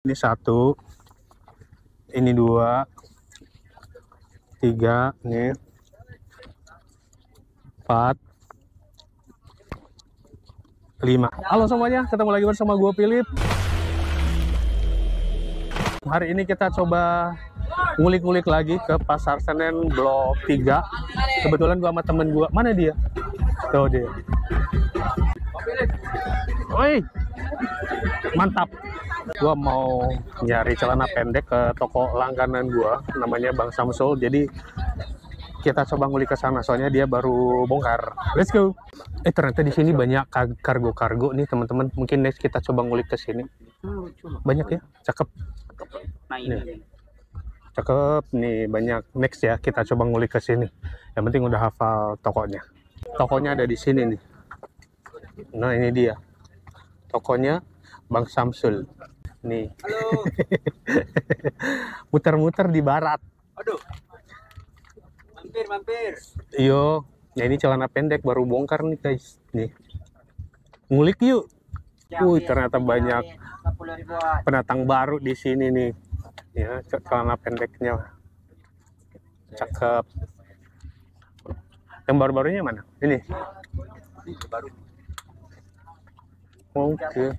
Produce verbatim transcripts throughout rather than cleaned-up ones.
Ini satu, ini dua, tiga, ini empat, lima. Halo semuanya, ketemu lagi bersama gue Phillip. Hari ini kita coba ngulik-ngulik lagi ke Pasar Senen Blok tiga. Kebetulan gue sama temen gue, mana dia? Tuh dia. Oi, mantap. Gua mau nyari celana pendek ke toko langganan gua, namanya Bang Samsul. Jadi kita coba ngulik ke sana, soalnya dia baru bongkar. Let's go. Eh ternyata di sini banyak kargo-kargo nih teman-teman. Mungkin next kita coba ngulik ke sini. Banyak ya, cakep. Nih. Cakep nih banyak. Next ya kita coba ngulik ke sini. Yang penting udah hafal tokonya. Tokonya ada di sini nih. Nah ini dia. Tokonya Bang Samsul. Nih. Muter-muter di barat. Aduh. Mampir, mampir. Yo, ya ini celana pendek baru bongkar nih, guys. Nih. Ngulik yuk. Ya, Wih, ya, ternyata ya, banyak ya, pendatang baru di sini nih. Ya, celana pendeknya. Cakep. Yang baru-barunya mana? Ini. Ini baru. Oke. Okay.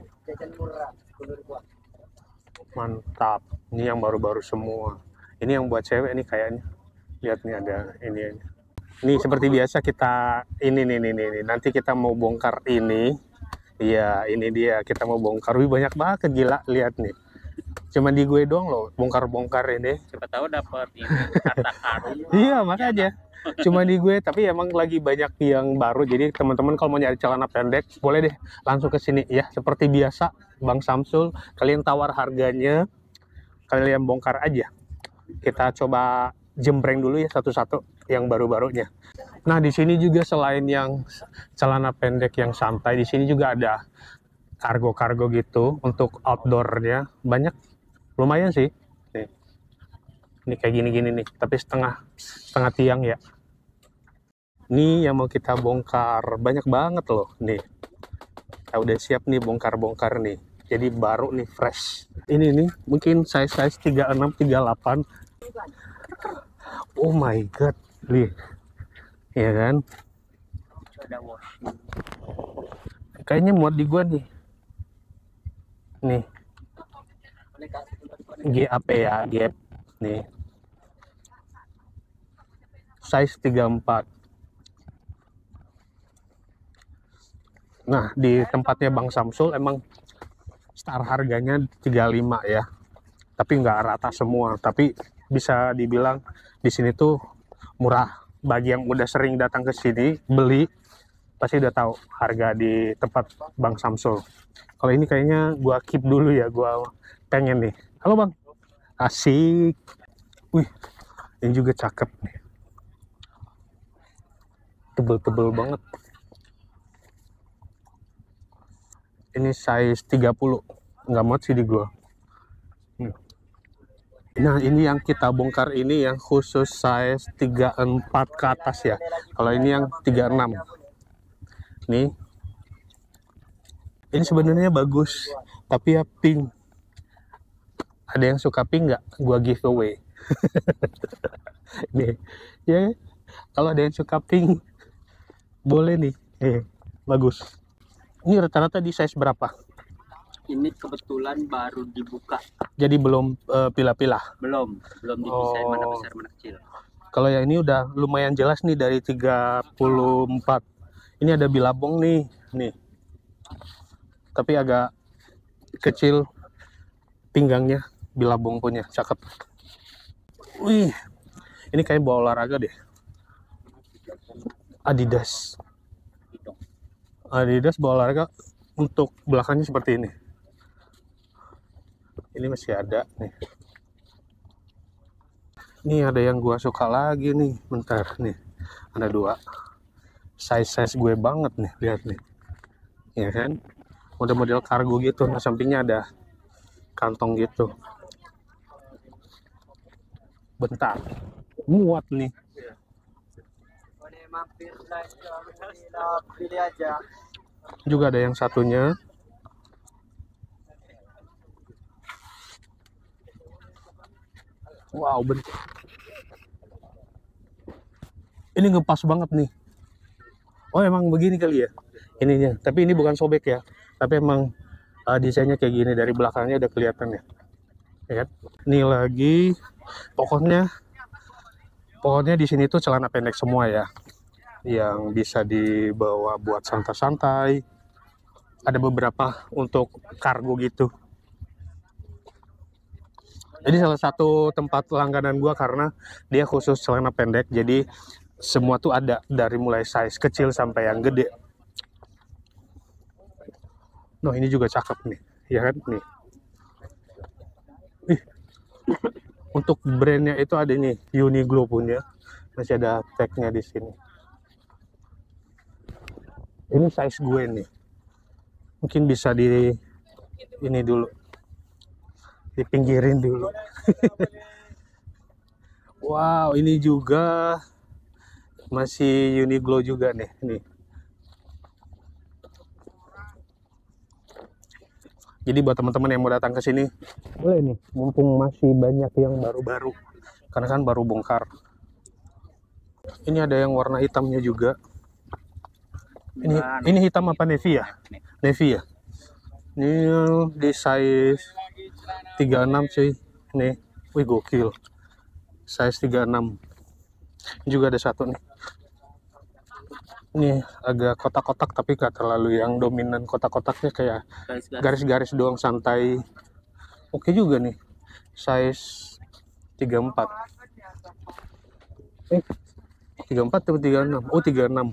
Mantap, ini yang baru-baru semua. Ini yang buat cewek nih kayaknya. Lihat nih ada ini. Ini, ini seperti biasa kita ini nih nih nih. Nanti kita mau bongkar ini. Iya, ini dia. Kita mau bongkar. Wih, banyak banget gila. Lihat nih. Cuman di gue doang loh bongkar-bongkar ini. Siapa tahu dapat ini harta karun. Iya, makanya. Cuma di gue, tapi emang lagi banyak yang baru. Jadi teman-teman kalau mau nyari celana pendek boleh deh langsung ke sini ya. Seperti biasa Bang Samsul, kalian tawar harganya, kalian bongkar aja. Kita coba jembreng dulu ya satu-satu yang baru-barunya. Nah di sini juga selain yang celana pendek yang santai, di sini juga ada kargo-kargo gitu untuk outdoornya. Banyak, lumayan sih. Ini kayak gini-gini nih, tapi setengah setengah tiang ya. Ini yang mau kita bongkar, banyak banget loh nih. Kita udah siap nih bongkar-bongkar nih. Jadi baru nih fresh. Ini nih mungkin size-size tiga puluh enam, tiga puluh delapan. Oh my god, nih. Ya kan? Kayaknya muat di gua nih. Nih. G A P ya, G A P. Nih size tiga puluh empat. Nah di tempatnya Bang Samsul emang star harganya tiga puluh lima ya, tapi nggak rata semua, tapi bisa dibilang di sini tuh murah. Bagi yang udah sering datang ke sini beli pasti udah tahu harga di tempat Bang Samsul. Kalau ini kayaknya gua keep dulu ya, gua pengen nih. Halo Bang. Asik. Wih, ini juga cakep nih. Tebel-tebel banget. Ini size tiga puluh. Nggak muat sih di gua. Hmm. Nah, ini yang kita bongkar ini yang khusus size tiga puluh empat ke atas ya. Kalau ini yang tiga puluh enam. Nih. Ini sebenarnya bagus, tapi ya pink. Ada yang suka pink nggak? Gua giveaway. Nih, ya. Kalau ada yang suka pink, boleh nih. Eh, bagus. Ini rata-rata di size berapa? Ini kebetulan baru dibuka. Jadi belum uh, pilah-pilah. Belum, belum dipisahin oh. Mana besar mana kecil. Kalau yang ini udah lumayan jelas nih dari tiga puluh empat. Ini ada Billabong nih, nih. Tapi agak kecil pinggangnya. Billabong punya, cakep. Wih, ini kayak bawa olahraga deh. Adidas. Adidas bawa olahraga untuk belakangnya seperti ini. Ini masih ada nih. Ini ada yang gua suka lagi nih, bentar nih. Ada dua. Size-size gue banget nih, lihat nih. Iya kan? Model-model kargo gitu, nah sampingnya ada kantong gitu. Bentar, muat nih. Juga ada yang satunya. Wow, bentuk ini ngepas banget nih. Oh, emang begini kali ya ininya, tapi ini bukan sobek ya, tapi emang uh, desainnya kayak gini. Dari belakangnya udah kelihatan ya, ya kan? Ini lagi pokoknya pokoknya di sini tuh celana pendek semua ya, yang bisa dibawa buat santai-santai. Ada beberapa untuk kargo gitu. Jadi salah satu tempat langganan gua karena dia khusus celana pendek. Jadi semua tuh ada, dari mulai size kecil sampai yang gede. Nah, ini juga cakep nih, ya kan nih. Ih. Untuk brandnya itu ada nih, Uniglow punya. Masih ada tagnya di sini. Ini size gue nih, mungkin bisa di ini dulu, dipinggirin dulu. Wow, ini juga masih Uniglow juga nih, nih. Jadi buat teman-teman yang mau datang ke sini, boleh nih, mumpung masih banyak yang baru-baru, karena kan baru bongkar. Ini ada yang warna hitamnya juga. Ini, ini hitam apa Nevia? Nevia. Ini di size tiga puluh enam cuy. Nih, wih gokil. Size tiga puluh enam. Ini juga ada satu nih. Ini agak kotak-kotak tapi gak terlalu yang dominan kotak-kotaknya, kayak garis-garis doang santai. Oke juga nih. Size tiga puluh empat. Eh, tiga puluh empat atau tiga puluh enam? Oh, tiga puluh enam.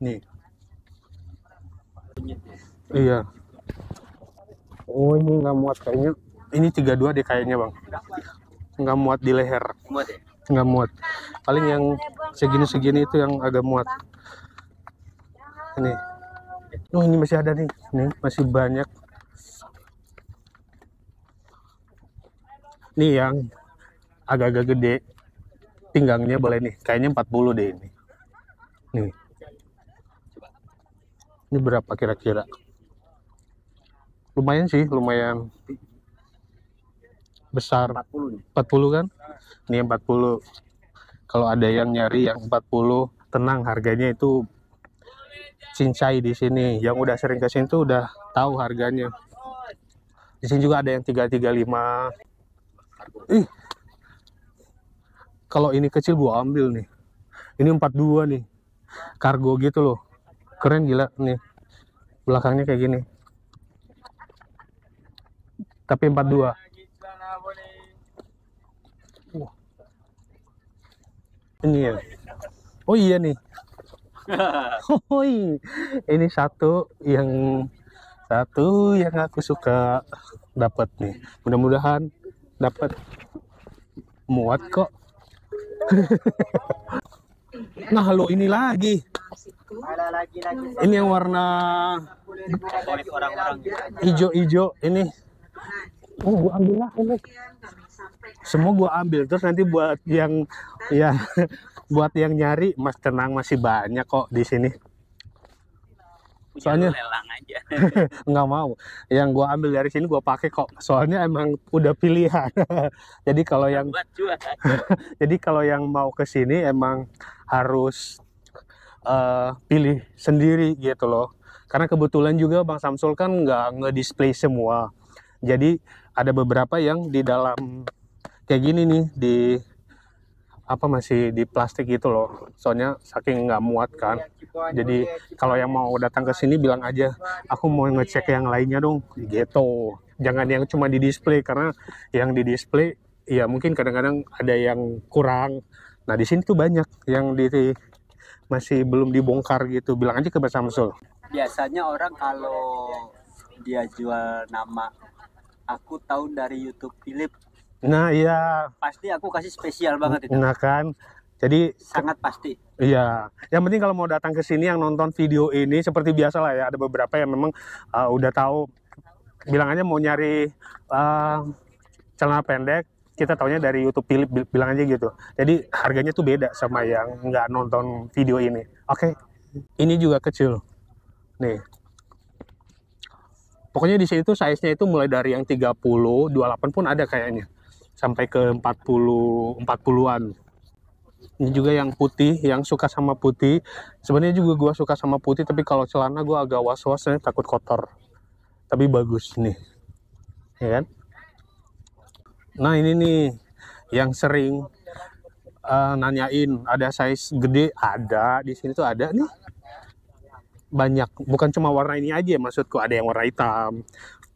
Nih. Iya. Oh, ini nggak muat kayaknya. Ini tiga puluh dua deh kayaknya, Bang. Nggak muat di leher. Nggak muat. Paling yang segini-segini itu yang agak muat. Ini. Oh, ini masih ada nih. Nih, masih banyak. Nih yang agak-agak gede pinggangnya boleh nih. Kayaknya empat puluh deh ini. Nih. Ini berapa kira-kira? Lumayan sih, lumayan besar. empat puluh kan? Ini empat puluh. Kalau ada yang nyari yang empat puluh, tenang, harganya itu cincai di sini. Yang udah sering kesini tuh udah tahu harganya. Di sini juga ada yang tiga tiga lima. Ih. Kalau ini kecil gua ambil nih. Ini empat dua nih. Kargo gitu loh. Keren gila nih, belakangnya kayak gini, tapi empat dua. Uh. Ini ya, oh iya nih. Hoi, ini satu yang satu yang aku suka dapat nih, mudah-mudahan dapat, muat kok. Nah, halo ini lagi. Ini yang warna hijau-hijau ini. Oh, gua ambil lah ini. Semua gua ambil, terus nanti buat yang ya buat yang nyari, Mas, tenang, masih banyak kok di sini. Soalnya nggak mau. Yang gua ambil dari sini gua pakai kok. Soalnya emang udah pilihan. Jadi kalau yang Jadi kalau yang mau ke sini emang harus Uh, pilih sendiri gitu loh, karena kebetulan juga Bang Samsul kan nggak ngedisplay semua, jadi ada beberapa yang di dalam kayak gini nih, di apa masih di plastik gitu loh, soalnya saking nggak muat kan. Jadi kalau yang mau datang ke sini bilang aja, aku mau ngecek yang lainnya dong gitu, jangan yang cuma di display, karena yang di display ya mungkin kadang-kadang ada yang kurang. Nah, di sini tuh banyak yang di masih belum dibongkar gitu. Bilang aja ke Bang Samsul. Biasanya orang kalau dia jual nama, aku tahu dari YouTube Phillip. Nah, iya. Pasti aku kasih spesial banget itu. Nah, kan. Jadi sangat pasti. Iya. Yang penting kalau mau datang ke sini yang nonton video ini seperti biasa lah ya. Ada beberapa yang memang uh, udah tahu. Bilang aja mau nyari uh, celana pendek, kita taunya dari YouTube Phillip, bilang aja gitu. Jadi harganya tuh beda sama yang nggak nonton video ini. Oke, okay. Ini juga kecil. Nih. Pokoknya di sini tuh size-nya itu mulai dari yang tiga puluh, dua puluh delapan pun ada kayaknya. sampai ke empat puluh empat puluhan. Ini juga yang putih, yang suka sama putih. Sebenarnya juga gua suka sama putih, tapi kalau celana gua agak was-was nih, takut kotor. Tapi bagus nih, ya kan? Nah ini nih yang sering uh, nanyain, ada size gede, ada di sini tuh ada nih. Banyak, bukan cuma warna ini aja, maksudku ada yang warna hitam.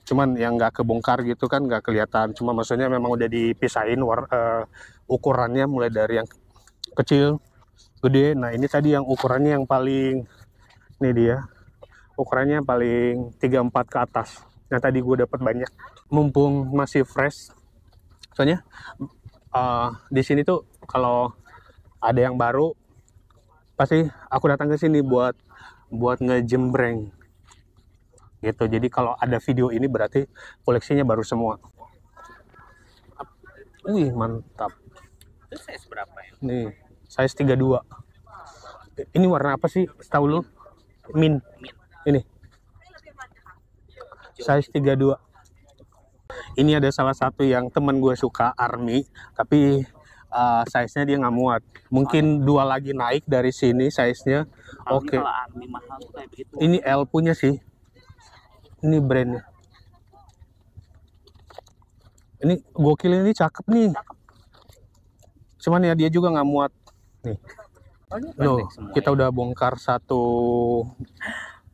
Cuman yang nggak kebongkar gitu kan, nggak kelihatan. Cuma maksudnya memang udah dipisahin war, uh, ukurannya mulai dari yang kecil, gede. Nah ini tadi yang ukurannya yang paling, ini dia, ukurannya paling tiga empat ke atas. Nah tadi gue dapat banyak, mumpung masih fresh. Soalnya uh, di sini tuh kalau ada yang baru, pasti aku datang ke sini buat buat ngejembreng gitu. Jadi kalau ada video ini berarti koleksinya baru semua. Wih mantap. Itu size berapa ya? Nih size tiga dua. Ini warna apa sih? Tahu lu? Min. Ini size tiga dua. Ini ada salah satu yang temen gue suka, Army, tapi Uh, size-nya dia nggak muat. Mungkin oh, dua lagi naik dari sini size-nya. Oke. Okay. Ini L punya sih. Ini brandnya. Ini gokil, ini cakep nih. Cuman ya dia juga nggak muat. Nih. Loh, kita udah bongkar satu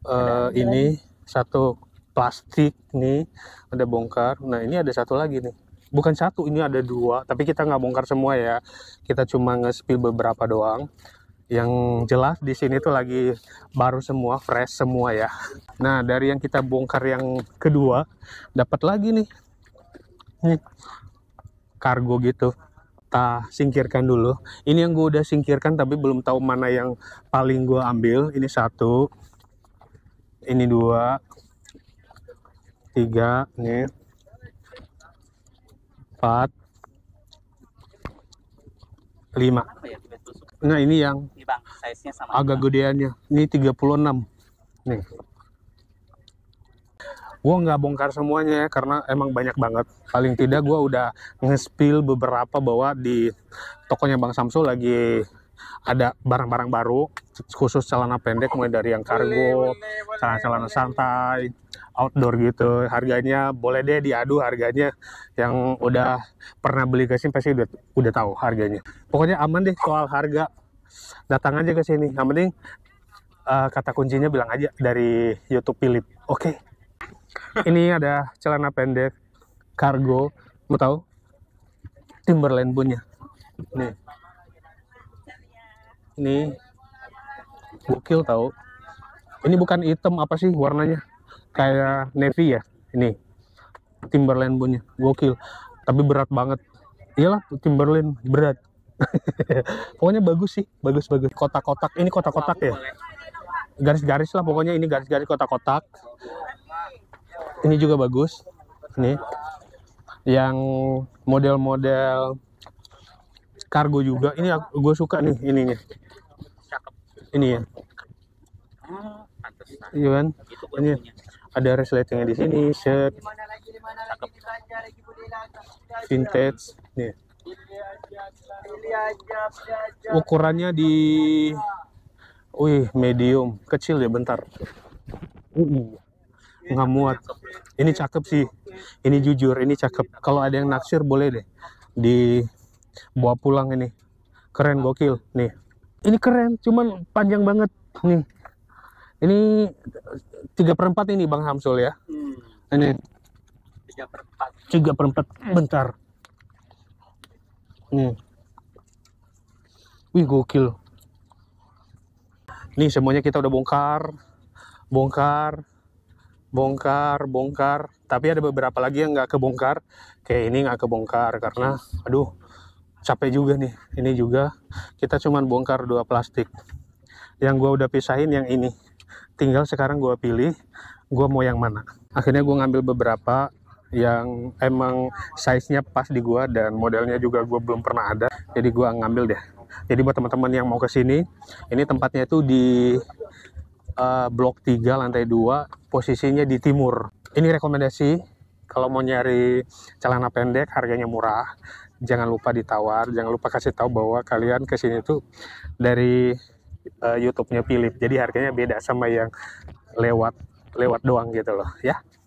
uh, ini, satu plastik nih. Udah bongkar. Nah ini ada satu lagi nih. Bukan satu, ini ada dua, tapi kita nggak bongkar semua ya. Kita cuma nge-spill beberapa doang. Yang jelas di sini tuh lagi baru semua, fresh semua ya. Nah, dari yang kita bongkar yang kedua, dapat lagi nih. Nih, kargo gitu. Kita singkirkan dulu. Ini yang gue udah singkirkan, tapi belum tahu mana yang paling gue ambil. Ini satu, ini dua, tiga, nih. empat, lima. Nah ini yang agak gedeannya. Ini tiga puluh enam. Nih. Gue nggak bongkar semuanya ya, karena emang banyak banget. Paling tidak gue udah nge-spill beberapa bahwa di tokonya Bang Samsul lagi ada barang-barang baru. Khusus celana pendek, mulai dari yang kargo, celana-celana santai, outdoor gitu. Harganya boleh deh diadu harganya. Yang udah pernah beli ke sini pasti udah udah tahu harganya. Pokoknya aman deh soal harga. Datang aja ke sini. Yang penting uh, kata kuncinya bilang aja dari YouTube Phillip. Oke. Okay. Ini ada celana pendek kargo, mau tahu? Timberland punya. Nih. Ini gokil tahu. Ini bukan hitam, apa sih warnanya? Kayak Nevia ya, ini Timberland punya, gokil. Tapi berat banget. Iyalah Timberland berat. Pokoknya bagus sih, bagus-bagus. Kotak-kotak, ini kotak-kotak ya. Garis-garis lah, pokoknya ini garis-garis kotak-kotak. Ini juga bagus. Nih, yang model-model kargo juga. Ini gue suka nih, ininya. Ini ya. Iya kan? Ini ada resletingnya di sini, set vintage nih. Ukurannya di wih medium, kecil ya bentar. Uh, nggak muat. Ini cakep sih. Ini jujur, ini cakep. Kalau ada yang naksir boleh deh dibawa pulang ini. Keren gokil nih. Ini keren, cuman panjang banget nih. Ini tiga per empat ini Bang Samsul ya. Hmm. Ini tiga per empat. Bentar. Nih. Wih gokil. Nih semuanya kita udah bongkar. Bongkar. Bongkar. Bongkar. Tapi ada beberapa lagi yang nggak kebongkar. Kayak ini nggak kebongkar. Karena aduh capek juga nih. Ini juga. Kita cuman bongkar dua plastik. Yang gua udah pisahin yang ini. Tinggal sekarang gue pilih gue mau yang mana. Akhirnya gue ngambil beberapa yang emang size-nya pas di gue, dan modelnya juga gue belum pernah ada, jadi gue ngambil deh. Jadi buat teman-teman yang mau ke sini, ini tempatnya itu di uh, blok tiga lantai dua, posisinya di timur. Ini rekomendasi Kalau mau nyari celana pendek harganya murah, jangan lupa ditawar, jangan lupa kasih tahu bahwa kalian kesini tuh dari uh, YouTube-nya Phillip. Jadi harganya beda sama yang lewat lewat doang gitu loh ya.